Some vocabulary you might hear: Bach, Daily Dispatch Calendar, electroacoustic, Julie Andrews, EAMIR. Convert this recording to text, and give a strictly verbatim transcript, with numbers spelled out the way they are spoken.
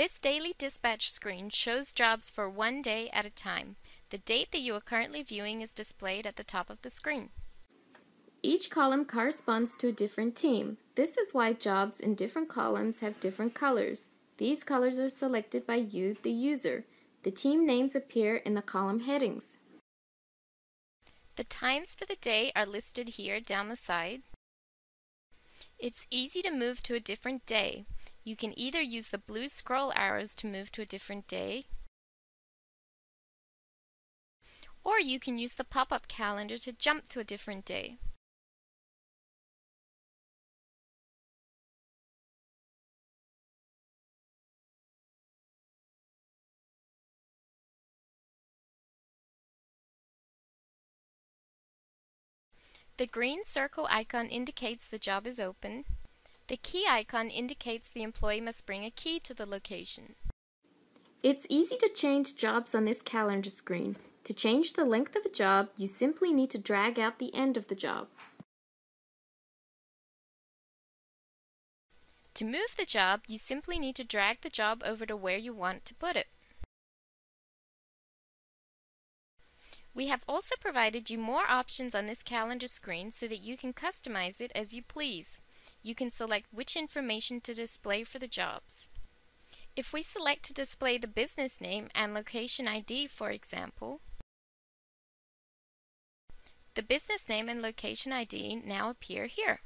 This Daily Dispatch screen shows jobs for one day at a time. The date that you are currently viewing is displayed at the top of the screen. Each column corresponds to a different team. This is why jobs in different columns have different colors. These colors are selected by you, the user. The team names appear in the column headings. The times for the day are listed here down the side. It's easy to move to a different day. You can either use the blue scroll arrows to move to a different day, or you can use the pop-up calendar to jump to a different day. The green circle icon indicates the job is open. The key icon indicates the employee must bring a key to the location. It's easy to change jobs on this calendar screen. To change the length of a job, you simply need to drag out the end of the job. To move the job, you simply need to drag the job over to where you want to put it. We have also provided you more options on this calendar screen so that you can customize it as you please. You can select which information to display for the jobs. If we select to display the business name and location I D, for example, the business name and location I D now appear here.